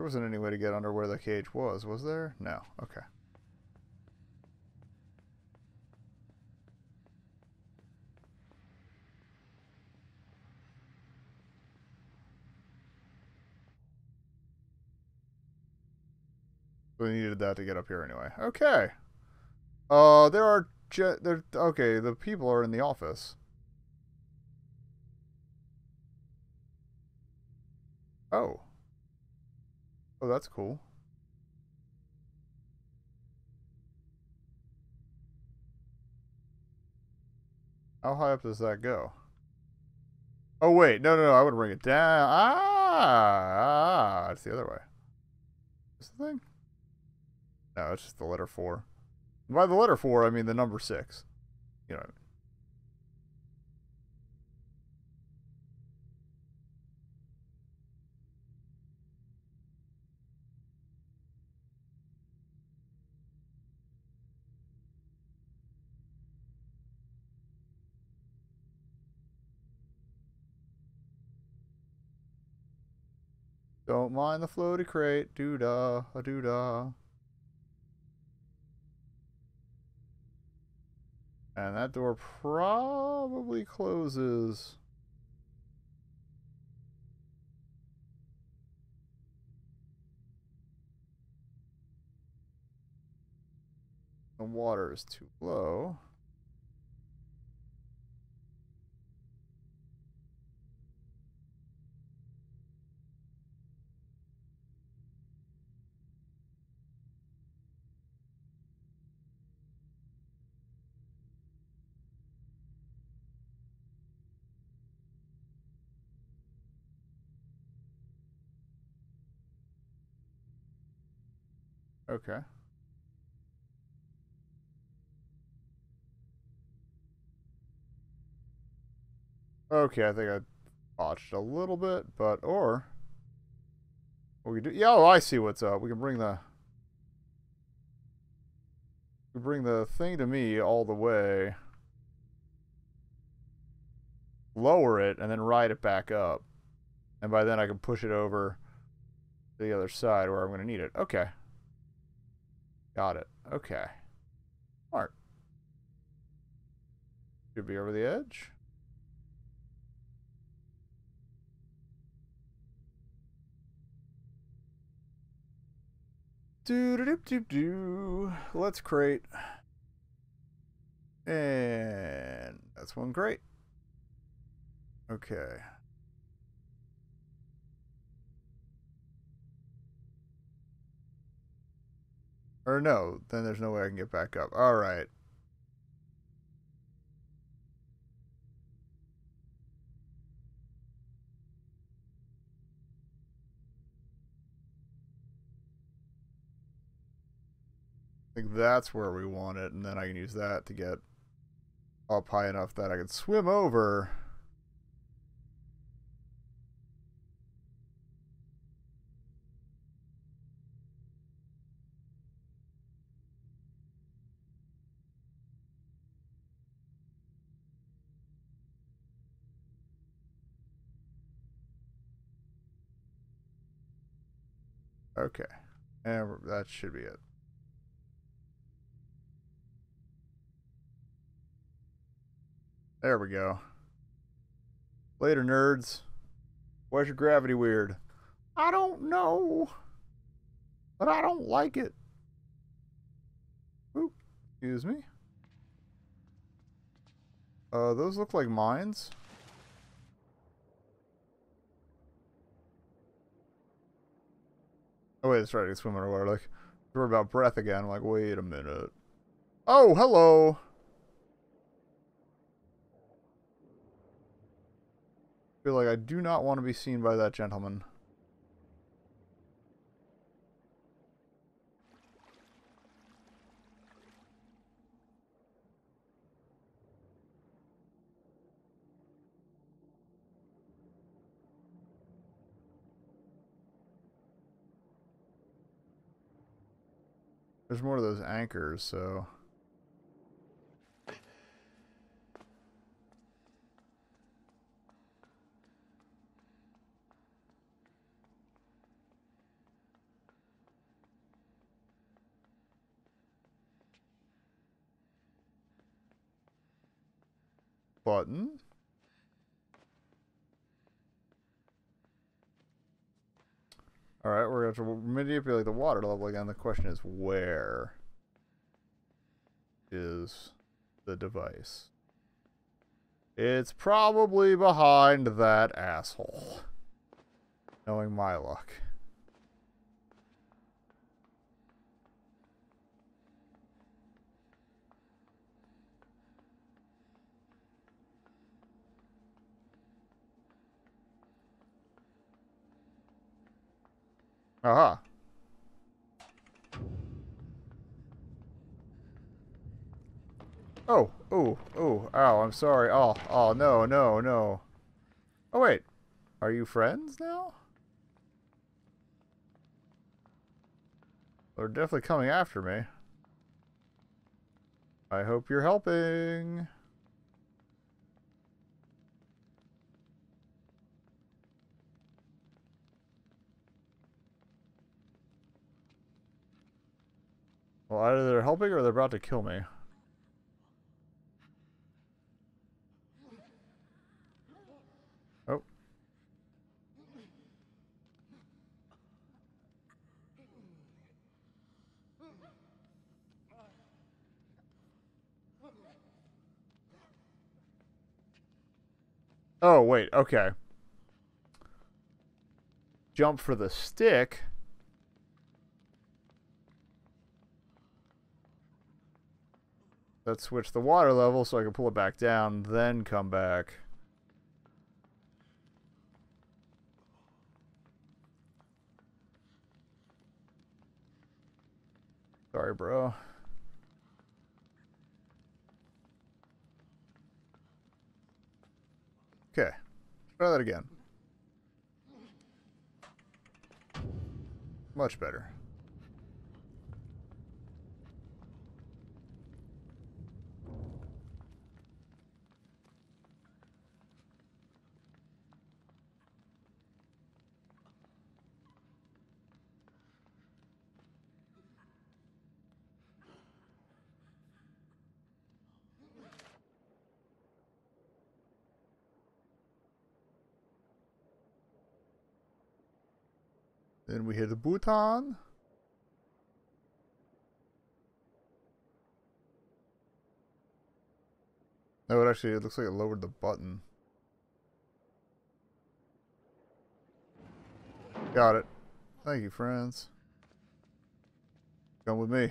There wasn't any way to get under where the cage was there? No. Okay. We needed that to get up here anyway. Okay. Okay, the people are in the office. Oh. Oh, that's cool. How high up does that go? Oh, wait. No, no, no. I would bring it down. Ah, it's the other way. Is the thing? No, it's just the letter 4. And by the letter 4, I mean the number 6. You know what I mean? Don't mind the floaty crate, doo-dah, a doo-dah. And that door probably closes. The water is too low. Okay. Okay, I think I botched a little bit, but or what we do? Yeah, oh, I see what's up. We can bring the thing to me all the way, lower it, and then ride it back up, and by then I can push it over to the other side where I'm going to need it. Okay. Got it. Okay. Smart. Should be over the edge. Do-do-do-do-do. Let's crate. And that's one crate. Okay. Or no, then there's no way I can get back up. All right. I think that's where we want it, and then I can use that to get up high enough that I can swim over. Okay, and that should be it. There we go. Later, nerds. Why's your gravity weird? I don't know, but I don't like it. Oop, excuse me. Those look like mines. Oh, wait, that's right. I can swim underwater. Like, we're about breath again. I'm like, wait a minute. Oh, hello. I feel like I do not want to be seen by that gentleman. There's more of those anchors, so... button. All right, we're going to have to manipulate the water level again. The question is, where is the device? It's probably behind that asshole. Knowing my luck. Aha. Oh, oh, oh, ow, I'm sorry. Oh, oh, no, no, no. Oh, wait. Are you friends now? They're definitely coming after me. I hope you're helping. Well, either they're helping or they're about to kill me. Oh. Oh, wait, okay. Jump for the stick. Let's switch the water level so I can pull it back down, then come back. Sorry, bro. Okay. Try that again. Much better. Then we hit the button. No, it looks like it lowered the button. Got it. Thank you, friends. Come with me.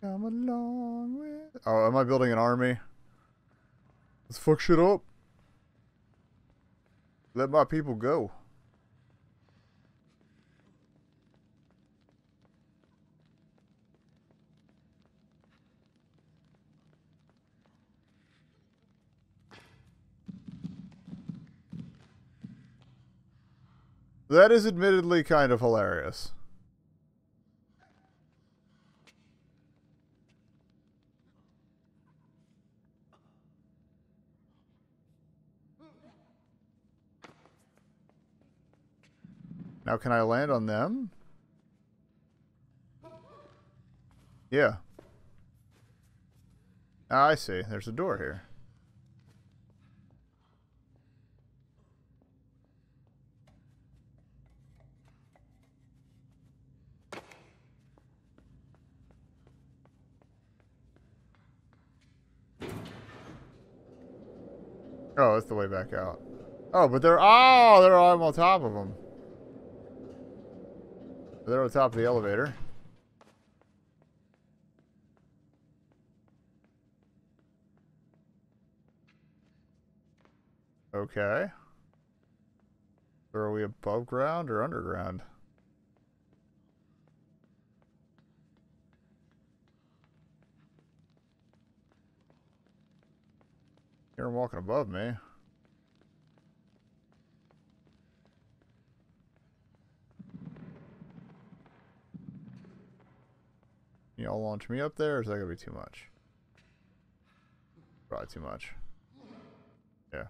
Come along with... Oh, am I building an army? Let's fuck shit up. Let my people go. That is admittedly kind of hilarious. Now can I land on them? Yeah. Ah, I see. There's a door here. Oh, that's the way back out. Oh, but they're on top of them. They're on top of the elevator. Okay. So are we above ground or underground? You're walking above me. Y'all launch me up there, or is that gonna be too much? Probably too much. Yeah.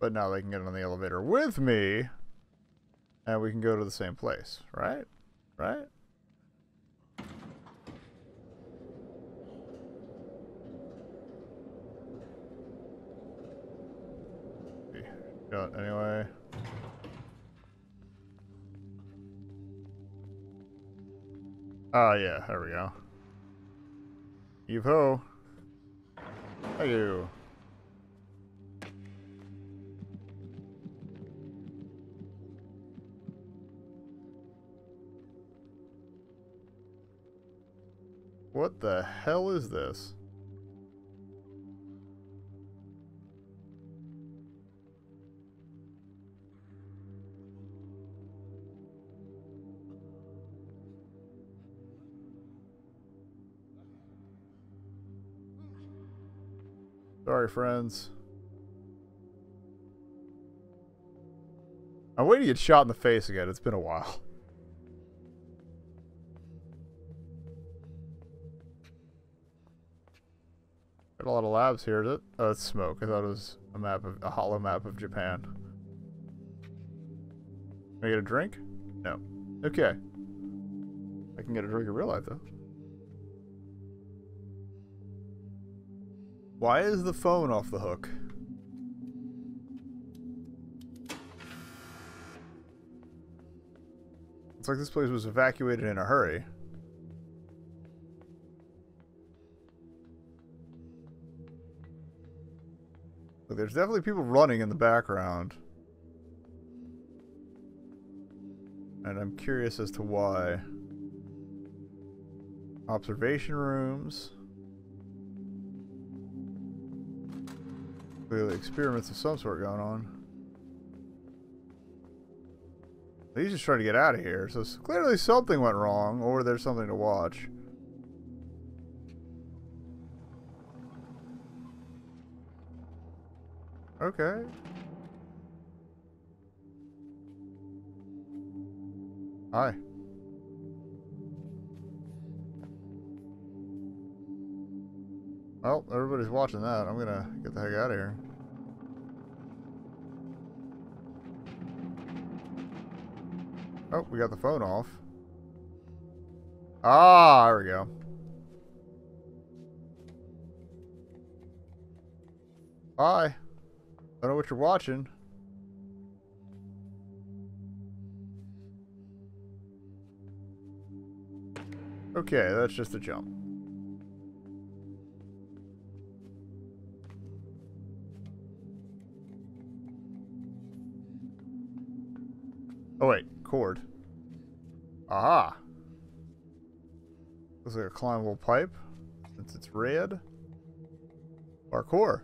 But now they can get on the elevator with me, and we can go to the same place, right? Right? out anyway. Yeah, there we go. Yee-ho. Thank you. What the hell is this? Sorry, friends. I'm waiting to get shot in the face again. It's been a while. Got a lot of labs here, is it? Oh, it's smoke. I thought it was a map of a hollow map of Japan. Can I get a drink? No. Okay. I can get a drink in real life, though. Why is the phone off the hook? It's like this place was evacuated in a hurry. Look, there's definitely people running in the background. And I'm curious as to why. Observation rooms. Clearly experiments of some sort going on. He's just trying to get out of here, so clearly something went wrong, or there's something to watch. Okay. Hi. Well, everybody's watching that. I'm gonna get the heck out of here. Oh, we got the phone off. Ah, there we go. Hi. I don't know what you're watching. Okay, that's just a jump. Oh wait, cord. Aha! Looks like a climbable pipe, since it's red. Parkour.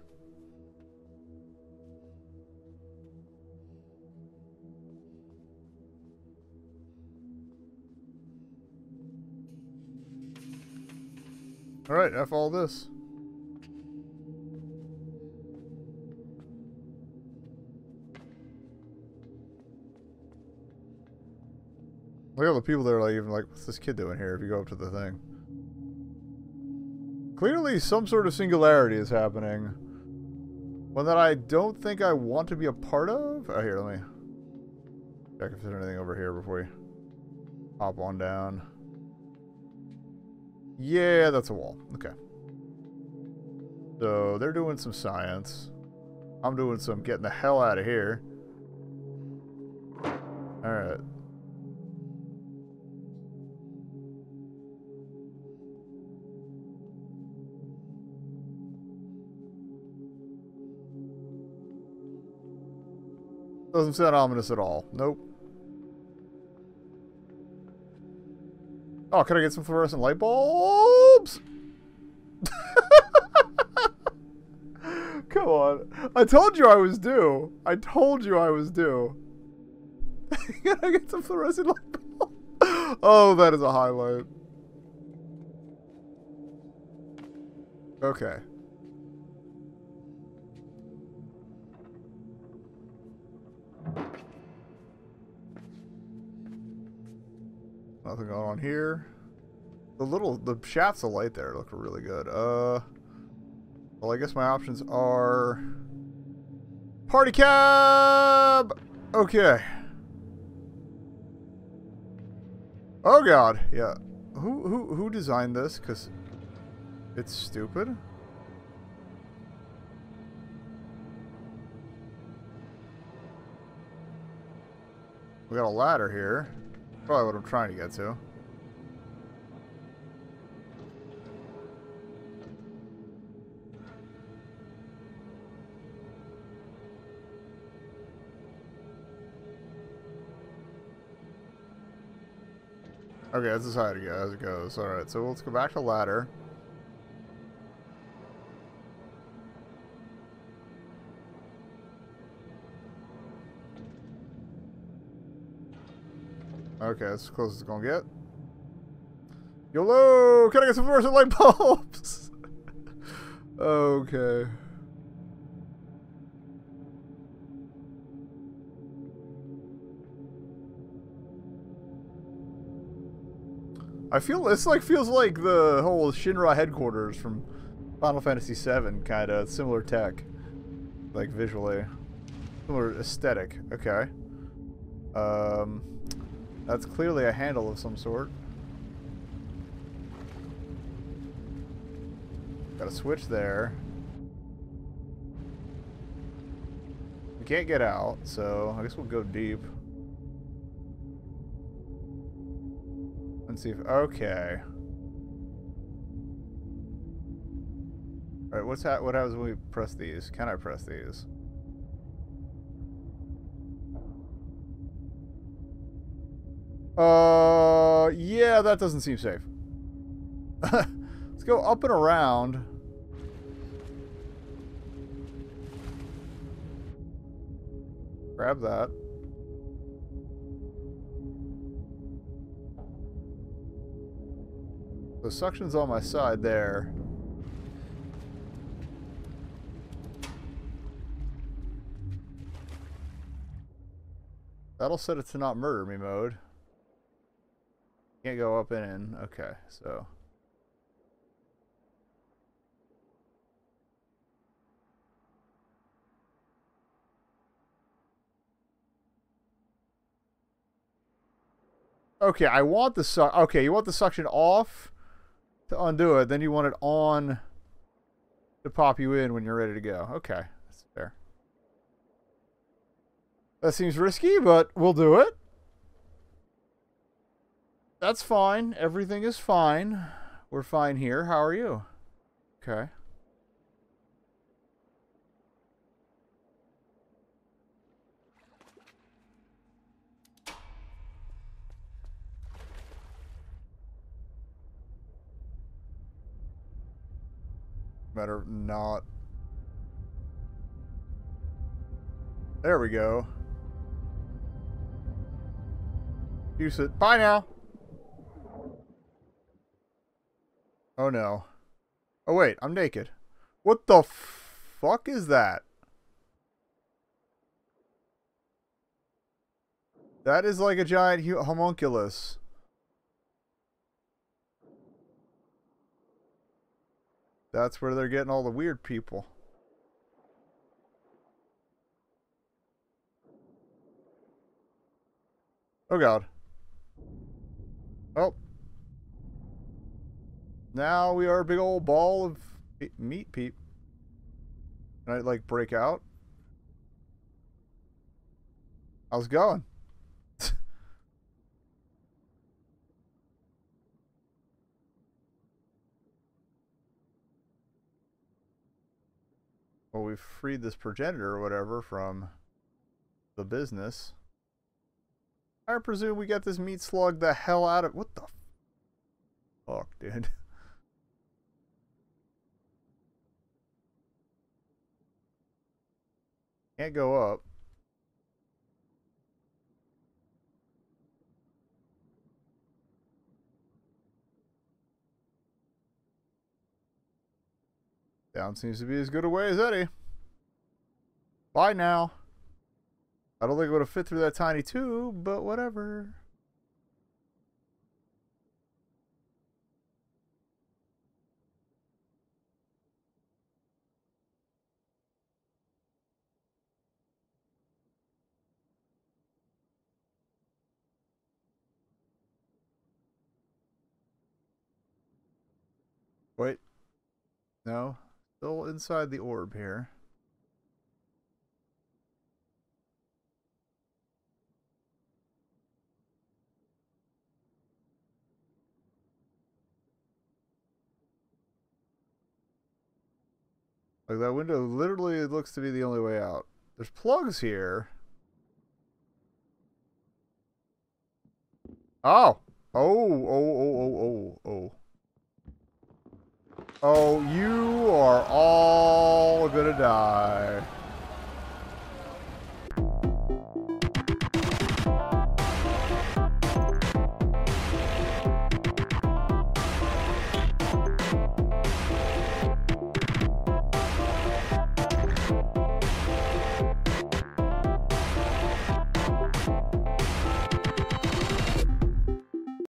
Alright, F all this. Look at all the people that are like, even like, what's this kid doing here if you go up to the thing? Clearly some sort of singularity is happening. One that I don't think I want to be a part of? Oh, here, let me check if there's anything over here before we hop on down. Yeah, that's a wall. Okay. So, they're doing some science. I'm doing some getting the hell out of here. Alright. Doesn't sound ominous at all. Nope. Oh, can I get some fluorescent light bulbs? Come on. I told you I was due. I told you I was due. Can I get some fluorescent light bulbs? Oh, that is a highlight. Okay. Nothing going on here. The shafts of light there look really good. Well, I guess my options are party cab. Okay. Oh God, yeah. Who designed this? Cause it's stupid. We got a ladder here. Probably what I'm trying to get to. Okay, that's as high as it goes. Alright, so let's go back to the ladder. Okay, that's as close as it's gonna get. YOLO! Can I get some fluorescent light bulbs? Okay. I feel this like feels like the whole Shinra headquarters from Final Fantasy VII, kind of similar tech, like visually, similar aesthetic. Okay, that's clearly a handle of some sort. Got a switch there. We can't get out, so I guess we'll go deep. Let's see if... Okay. Alright, what happens when we press these? Can I press these? Yeah, that doesn't seem safe. Let's go up and around. Grab that. The suction's on my side there. That'll set it to not murder me mode. Can't go up and in. Okay, so. Okay, I want the suction. Okay, you want the suction off? To undo it, then you want it on to pop you in when you're ready to go. Okay, that's fair. That seems risky, but we'll do it. That's fine. Everything is fine. We're fine here. How are you? Okay. Better not. There we go. Use it. Bye now. Oh no. Oh wait, I'm naked. What the fuck is that? That is like a giant homunculus. That's where they're getting all the weird people. Oh god. Oh. Now we are a big old ball of meat peep. Can I like break out? How's it going? Well, we've freed this progenitor or whatever from the business. I presume we get this meat slug the hell out of... What the fuck, dude? Can't go up. Down seems to be as good a way as any. Bye now. I don't think it would have fit through that tiny tube, but whatever. Wait. No. Still inside the orb here. Like, that window literally looks to be the only way out. There's plugs here. Oh! Oh, oh, oh, oh, oh. Oh, you are all gonna die.